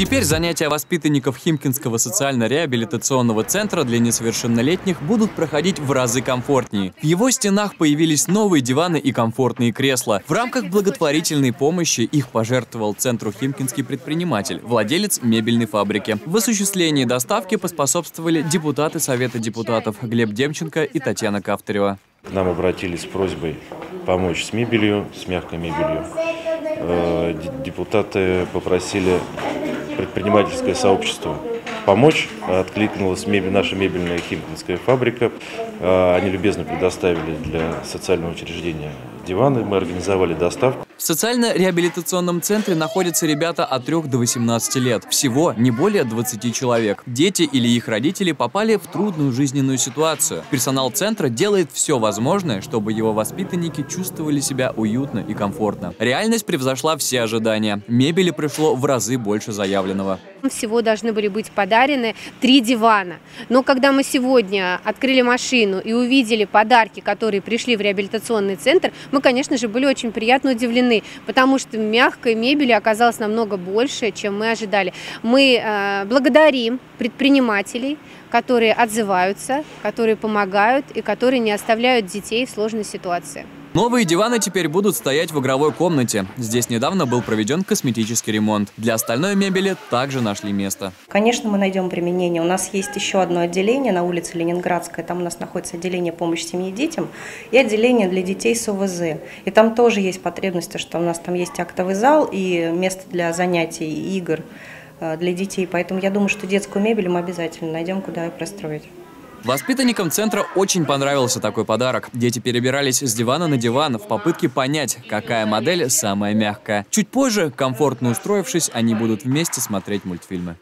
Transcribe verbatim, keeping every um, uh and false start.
Теперь занятия воспитанников Химкинского социально-реабилитационного центра для несовершеннолетних будут проходить в разы комфортнее. В его стенах появились новые диваны и комфортные кресла. В рамках благотворительной помощи их пожертвовал центру Химкинский предприниматель, владелец мебельной фабрики. В осуществлении доставки поспособствовали депутаты Совета депутатов Глеб Демченко и Татьяна Кафтерева. К нам обратились с просьбой помочь с мебелью, с мягкой мебелью. Депутаты попросили предпринимательское сообщество помочь. Откликнулась мебель, наша мебельная химкинская фабрика. Они любезно предоставили для социального учреждения диваны. Мы организовали доставку. В социально-реабилитационном центре находятся ребята от трёх до восемнадцати лет. Всего не более двадцати человек. Дети или их родители попали в трудную жизненную ситуацию. Персонал центра делает все возможное, чтобы его воспитанники чувствовали себя уютно и комфортно. Реальность превзошла все ожидания. Мебели пришло в разы больше заявленного. Всего должны были быть подарены три дивана. Но когда мы сегодня открыли машину и увидели подарки, которые пришли в реабилитационный центр, мы, конечно же, были очень приятно удивлены. Потому что мягкой мебели оказалось намного больше, чем мы ожидали. Мы э, благодарим предпринимателей, которые отзываются, которые помогают и которые не оставляют детей в сложной ситуации. Новые диваны теперь будут стоять в игровой комнате. Здесь недавно был проведен косметический ремонт. Для остальной мебели также нашли место. Конечно, мы найдем применение. У нас есть еще одно отделение на улице Ленинградская. Там у нас находится отделение помощи семье и детям и отделение для детей с ОВЗ. И там тоже есть потребности, что у нас там есть актовый зал и место для занятий, игр для детей. Поэтому я думаю, что детскую мебель мы обязательно найдем, куда ее пристроить. Воспитанникам центра очень понравился такой подарок. Дети перебирались с дивана на диван в попытке понять, какая модель самая мягкая. Чуть позже, комфортно устроившись, они будут вместе смотреть мультфильмы.